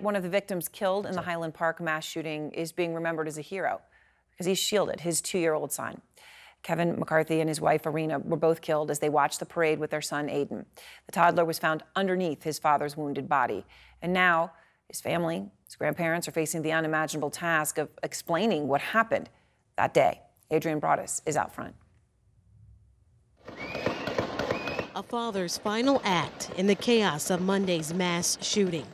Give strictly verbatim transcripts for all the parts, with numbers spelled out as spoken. One of the victims killed in the Highland Park mass shooting is being remembered as a hero because he shielded his two-year-old son. Kevin McCarthy and his wife, Irina, were both killed as they watched the parade with their son, Aiden. The toddler was found underneath his father's wounded body. And now his family, his grandparents, are facing the unimaginable task of explaining what happened that day. Adrienne Broaddus is out front. A father's final act in the chaos of Monday's mass shooting.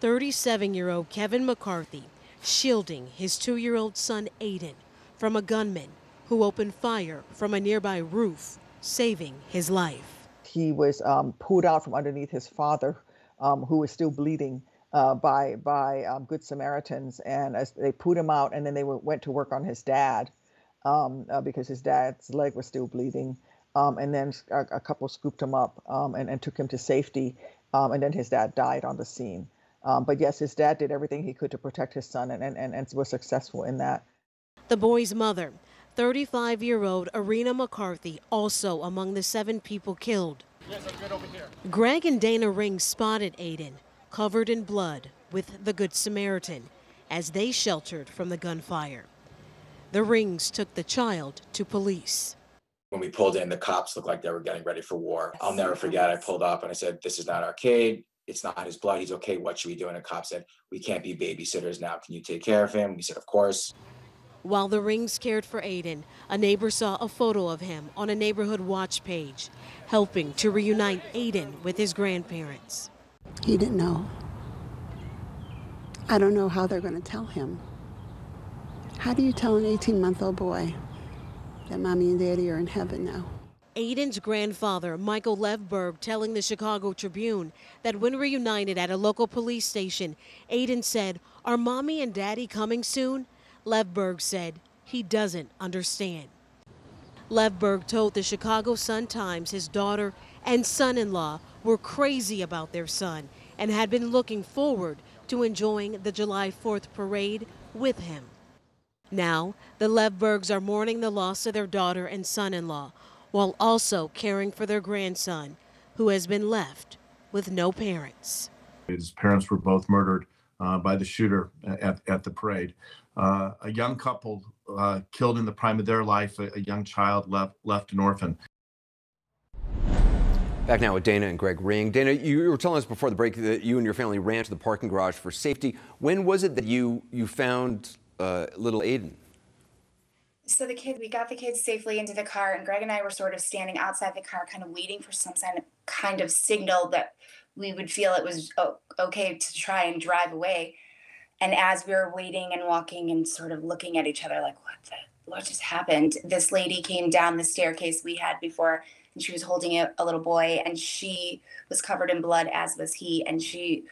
thirty-seven-year-old Kevin McCarthy shielding his two-year-old son Aiden from a gunman who opened fire from a nearby roof, saving his life. He was um, pulled out from underneath his father, um, who was still bleeding, uh, by, by um, Good Samaritans. And as they pulled him out, and then they went to work on his dad um, uh, because his dad's leg was still bleeding. Um, and then a, a couple scooped him up um, and, and took him to safety. Um, and then his dad died on the scene. Um, but yes, his dad did everything he could to protect his son and, and, and was successful in that. The boy's mother, thirty-five-year-old Irina McCarthy, also among the seven people killed. Yes, I'm good over here. Greg and Dana Ring spotted Aiden, covered in blood, with the Good Samaritan as they sheltered from the gunfire. The Rings took the child to police. When we pulled in, the cops looked like they were getting ready for war. I'll never forget, I pulled up and I said, "This is not arcade. It's not his blood. He's okay. What should we do?" And a cop said, "We can't be babysitters now. Can you take care of him?" We said, "Of course." While the Rings cared for Aiden, a neighbor saw a photo of him on a neighborhood watch page, helping to reunite Aiden with his grandparents. He didn't know. I don't know how they're going to tell him. How do you tell an eighteen-month-old boy that mommy and daddy are in heaven now? Aiden's grandfather, Michael Levberg, telling the Chicago Tribune that when reunited at a local police station, Aiden said, "Are mommy and daddy coming soon?" Levberg said he doesn't understand. Levberg told the Chicago Sun-Times his daughter and son-in-law were crazy about their son and had been looking forward to enjoying the July fourth parade with him. Now, the Levbergs are mourning the loss of their daughter and son-in-law, while also caring for their grandson, who has been left with no parents. His parents were both murdered uh, by the shooter at, at the parade. Uh, a young couple uh, killed in the prime of their life, a, a young child left, left an orphan. Back now with Dana and Greg Ring. Dana, you were telling us before the break that you and your family ran to the parking garage for safety. When was it that you, you found uh, little Aiden? So the kid, we got the kids safely into the car, and Greg and I were sort of standing outside the car, kind of waiting for some kind of signal that we would feel it was okay to try and drive away. And as we were waiting and walking and sort of looking at each other like, what the, what just happened? This lady came down the staircase we had before, and she was holding a, a little boy, and she was covered in blood, as was he, and she...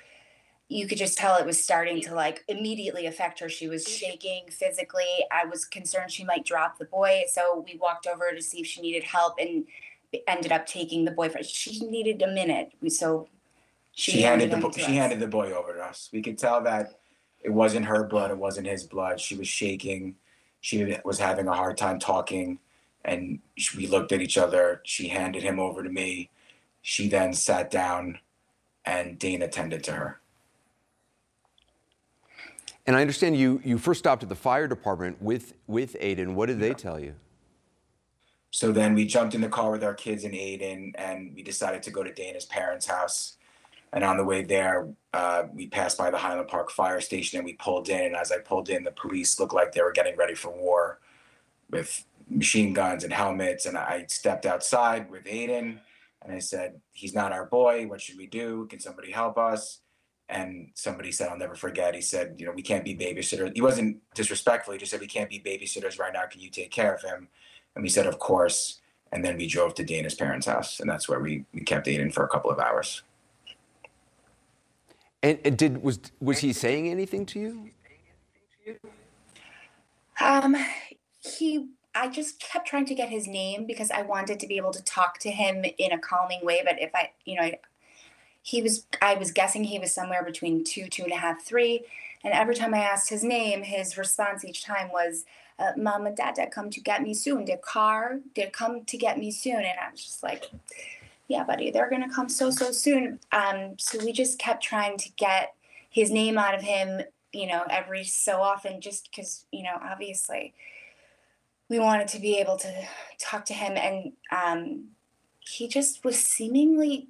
you could just tell it was starting to like immediately affect her. She was shaking physically. I was concerned she might drop the boy. So we walked over to see if she needed help and ended up taking the boy. She needed a minute. So she, she handed, handed the, she handed the boy over to us. We could tell that it wasn't her blood. It wasn't his blood. She was shaking. She was having a hard time talking. And we looked at each other. She handed him over to me. She then sat down and Dana tended to her. And I understand you, you first stopped at the fire department with, with Aiden. What did they tell you? So then we jumped in the car with our kids and Aiden, and we decided to go to Dana's parents' house. And on the way there, uh, we passed by the Highland Park fire station, and we pulled in. And as I pulled in, the police looked like they were getting ready for war with machine guns and helmets. And I stepped outside with Aiden, and I said, "He's not our boy. What should we do? Can somebody help us?" And somebody said, I'll never forget, he said, you know, "We can't be babysitters." He wasn't disrespectful. He just said, "We can't be babysitters right now. Can you take care of him?" And we said, "Of course." And then we drove to Dana's parents' house. And that's where we, we kept Aiden for a couple of hours. And, and did was was he saying anything to you? Um, he, I just kept trying to get his name because I wanted to be able to talk to him in a calming way. But if I, you know, I, He was, I was guessing he was somewhere between two, two and a half, three. And every time I asked his name, his response each time was, uh, "Mom and Dad, Dad, come to get me soon. Their car, they're come to get me soon." And I was just like, yeah, buddy, they're going to come so, so soon. Um, so we just kept trying to get his name out of him, you know, every so often, just because, you know, obviously we wanted to be able to talk to him. And um, he just was seemingly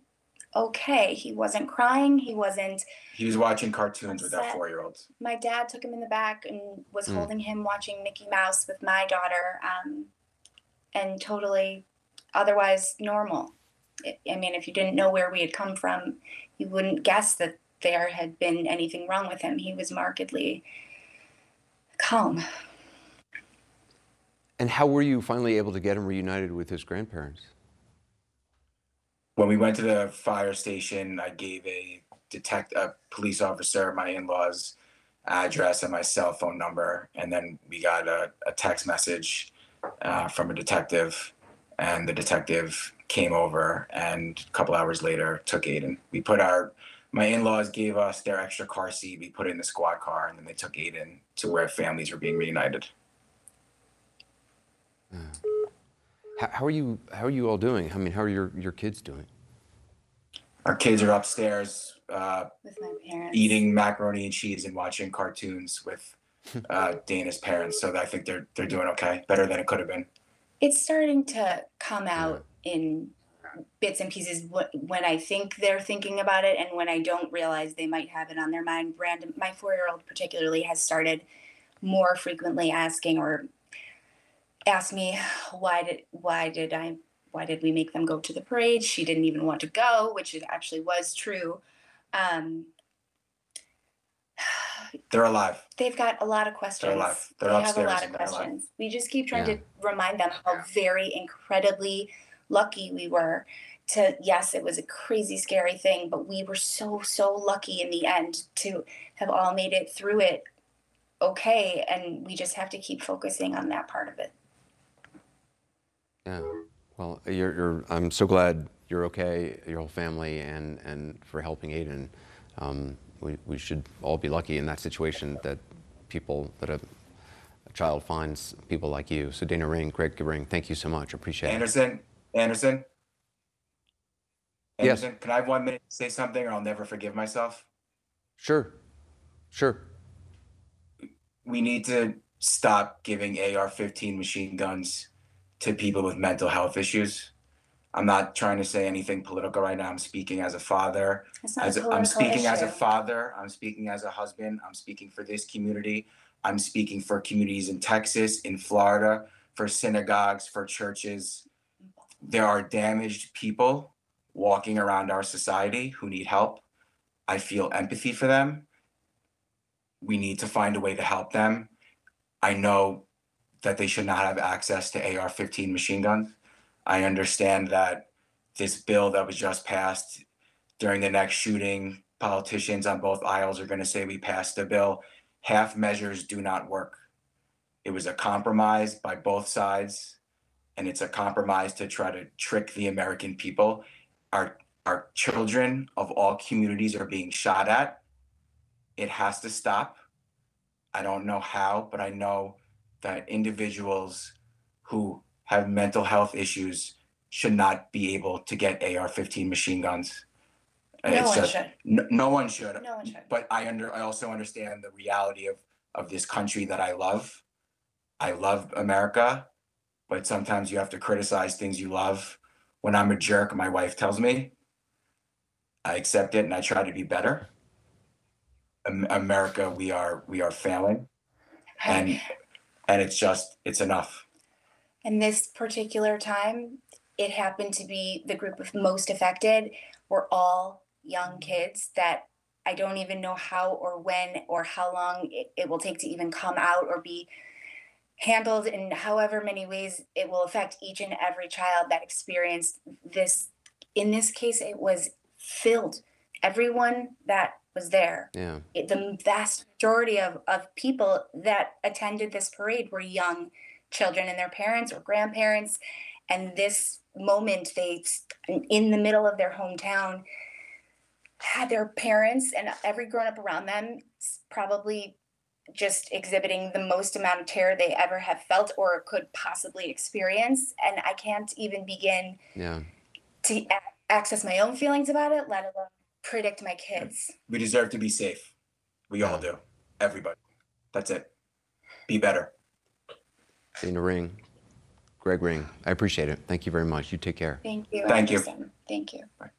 okay. He wasn't crying. He wasn't. He was watching cartoons upset. With our four-year-olds. My dad took him in the back and was mm. holding him, watching Mickey Mouse with my daughter, um, and totally otherwise normal. I mean, if you didn't know where we had come from, you wouldn't guess that there had been anything wrong with him. He was markedly calm. And how were you finally able to get him reunited with his grandparents? When we went to the fire station, I gave a detect a police officer my in-laws' address and my cell phone number, and then we got a, a text message uh, from a detective, and the detective came over, and a couple hours later took Aiden. We put our my in-laws gave us their extra car seat. We put it in the squad car, and then they took Aiden to where families were being reunited. Yeah. How, how are you? How are you all doing? I mean, how are your your kids doing? Our kids are upstairs uh, with my parents, eating macaroni and cheese and watching cartoons with uh, Dana's parents. So I think they're they're doing okay, better than it could have been. It's starting to come out yeah. in bits and pieces when I think they're thinking about it and when I don't realize they might have it on their mind. Random, my four-year-old particularly has started more frequently asking or asked me, why did why did I why did we make them go to the parade? She didn't even want to go, which it actually was true. Um, they're alive. They've got a lot of questions. They're alive. They're they have a lot of questions. Alive. We just keep trying yeah. to remind them how very incredibly lucky we were to, yes, it was a crazy, scary thing, but we were so, so lucky in the end to have all made it through it okay, and we just have to keep focusing on that part of it. Yeah, well, you're, you're, I'm so glad you're okay, your whole family, and, and for helping Aiden. Um, we, we should all be lucky in that situation that people, that have a child finds people like you. So Dana Ring, Greg Ring, thank you so much, appreciate Anderson. it. Anderson. Anderson? Anderson, yes. Can I have one minute to say something or I'll never forgive myself? Sure, sure. We need to stop giving A R fifteen machine guns to people with mental health issues. I'm not trying to say anything political right now. I'm speaking as a father. As a, I'm speaking issue. as a father. I'm speaking as a husband. I'm speaking for this community. I'm speaking for communities in Texas, in Florida, for synagogues, for churches. There are damaged people walking around our society who need help. I feel empathy for them. We need to find a way to help them. I know that they should not have access to A R fifteen machine guns. I understand that this bill that was just passed, during the next shooting, politicians on both aisles are going to say we passed a bill. Half measures do not work. It was a compromise by both sides. And it's a compromise to try to trick the American people. Our, our children of all communities are being shot at. It has to stop. I don't know how, but I know that individuals who have mental health issues should not be able to get A R fifteen machine guns. No it's one a, should. No, no one should. No one should. But I, under, I also understand the reality of, of this country that I love. I love America. But sometimes you have to criticize things you love. When I'm a jerk, my wife tells me. I accept it and I try to be better. America, we are we are failing, and and it's just it's enough. And this particular time, it happened to be the group of most affected were all young kids that I don't even know how or when or how long it, it will take to even come out or be handled in however many ways it will affect each and every child that experienced this. In this case, it was filled. Everyone that was there, yeah. it, the vast majority of, of people that attended this parade were young children and their parents or grandparents. And this moment, they, in the middle of their hometown, had their parents and every grown-up around them probably just exhibiting the most amount of terror they ever have felt or could possibly experience. And I can't even begin yeah. to access my own feelings about it, let alone predict my kids. We deserve to be safe. We yeah. all do. Everybody. That's it. Be better. Dana Ring, Greg Ring, I appreciate it. Thank you very much. You take care. Thank you. Thank you. Thank you. Bye.